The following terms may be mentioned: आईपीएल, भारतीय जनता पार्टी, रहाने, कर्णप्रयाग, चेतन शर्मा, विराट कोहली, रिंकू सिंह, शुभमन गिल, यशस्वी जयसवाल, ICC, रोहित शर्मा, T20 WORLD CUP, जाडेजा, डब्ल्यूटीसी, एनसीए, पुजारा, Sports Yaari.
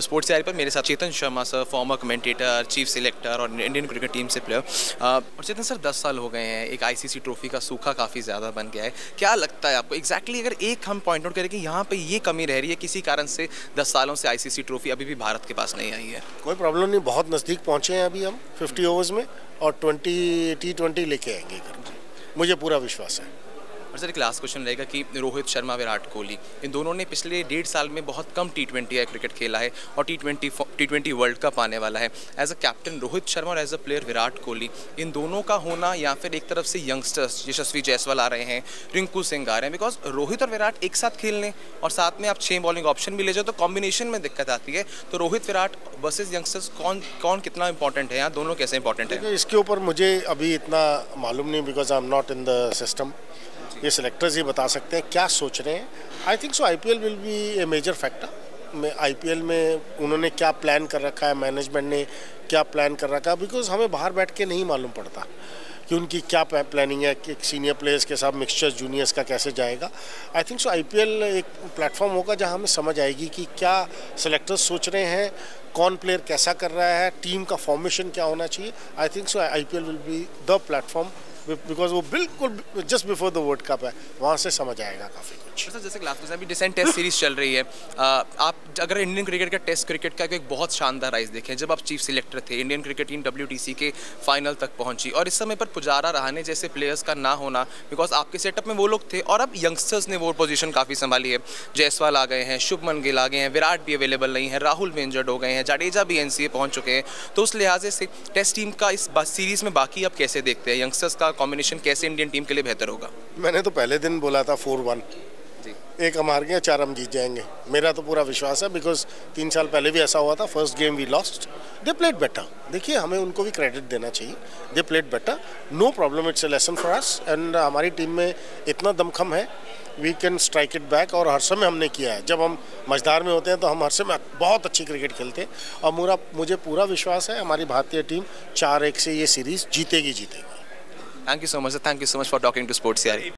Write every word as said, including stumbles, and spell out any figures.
Sports यारी पर मेरे साथ चेतन शर्मा sir, former commentator, chief selector और इंडियन क्रिकेट टीम से प्लेयर। और चेतन सर दस साल हो गए हैं, एक आईसीसी ट्रॉफी का सूखा काफ़ी ज़्यादा बन गया है, क्या लगता है आपको एक्जैक्टली exactly अगर एक हम पॉइंट आउट करें कि यहाँ पे ये कमी रह रही है किसी कारण से दस सालों से आईसीसी ट्रॉफी अभी भी भारत के पास नहीं आई है? कोई प्रॉब्लम नहीं, बहुत नज़दीक पहुँचे हैं अभी हम फिफ्टी ओवर्स में और ट्वेंटी टी ट्वेंटी लेके आएंगे, मुझे पूरा विश्वास है। और सर एक लास्ट क्वेश्चन रहेगा कि रोहित शर्मा, विराट कोहली, इन दोनों ने पिछले डेढ़ साल में बहुत कम टी ट्वेंटी का क्रिकेट खेला है और T twenty T twenty world cup आने वाला है। As a captain रोहित शर्मा और as a player विराट कोहली, इन दोनों का होना या फिर एक तरफ से यंगस्टर्स यशस्वी जयसवाल आ रहे हैं, रिंकू सिंह आ रहे हैं, बिकॉज रोहित और विराट एक साथ खेलने और साथ में आप छः बॉलिंग ऑप्शन भी ले जाओ तो कॉम्बिनेशन में दिक्कत आती है। तो रोहित विराट वर्सेज यंगस्टर्स कौन कौन कितना इंपॉर्टेंट है, यहाँ दोनों कैसे इंपॉर्टेंट है? इसके ऊपर मुझे अभी इतना मालूम नहीं, because I am not in the system. ये सिलेक्टर्स ही बता सकते हैं क्या सोच रहे हैं। I think so आईपीएल will be a major factor. मैं आईपीएल में उन्होंने क्या प्लान कर रखा है, मैनेजमेंट ने क्या प्लान कर रखा है, बिकॉज हमें बाहर बैठ के नहीं मालूम पड़ता कि उनकी क्या प्लानिंग है, कि सीनियर प्लेयर्स के साथ मिक्सचर जूनियर्स का कैसे जाएगा। आई थिंक सो आईपीएल एक प्लेटफॉर्म होगा जहां हमें समझ आएगी कि क्या सिलेक्टर्स सोच रहे हैं, कौन प्लेयर कैसा कर रहा है, टीम का फॉर्मेशन क्या होना चाहिए। I think so आईपीएल will be the platform, because वो बिल्कुल just before the world cup है, वहाँ से समझ आएगा काफ़ी कुछ। सर जैसे लास्ट में अभी डिसेंट टेस्ट सीरीज चल रही है, आप अगर इंडियन क्रिकेट का टेस्ट क्रिकेट का एक बहुत शानदार राइज देखें, जब आप चीफ सिलेक्टर थे इंडियन क्रिकेट टीम डब्ल्यूटीसी के फाइनल तक पहुँची और इस समय पर पुजारा रहाने जैसे प्लेयर्स का ना होना, बिकॉज आपके सेटअप में वो लोग थे और अब यंगस्टर्स ने वो पोजीशन काफ़ी संभाली है। जयसवाल आ गए हैं, शुभमन गिल आ गए हैं, विराट भी अवेलेबल नहीं है, राहुल भी इंजर्ड हो गए हैं, जाडेजा भी एनसीए पहुँच चुके हैं, तो उस लिहाजे से टेस्ट टीम का इस सीरीज़ में बाकी आप कैसे देखते हैं, यंगस्टर्स का कॉम्बिनेशन कैसे इंडियन टीम के लिए बेहतर होगा? मैंने तो पहले दिन बोला था फोर वन, एक हम हार गए चार हम जीत जाएंगे, मेरा तो पूरा विश्वास है। बिकॉज तीन साल पहले भी ऐसा हुआ था, first game we lost, they played better. देखिए हमें उनको भी क्रेडिट देना चाहिए, they played better, no problem, it's a lesson for us. And हमारी टीम में इतना दमखम है, we can strike it back, और हर समय हमने किया है। जब हम मझधार में होते हैं तो हम हर समय बहुत अच्छी क्रिकेट खेलते हैं और मेरा मुझे पूरा विश्वास है हमारी भारतीय टीम चार एक से ये सीरीज़ जीतेगी जीतेगी। Thank you so much, sir. Thank you so much for talking to Sports Yaari.